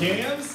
Games.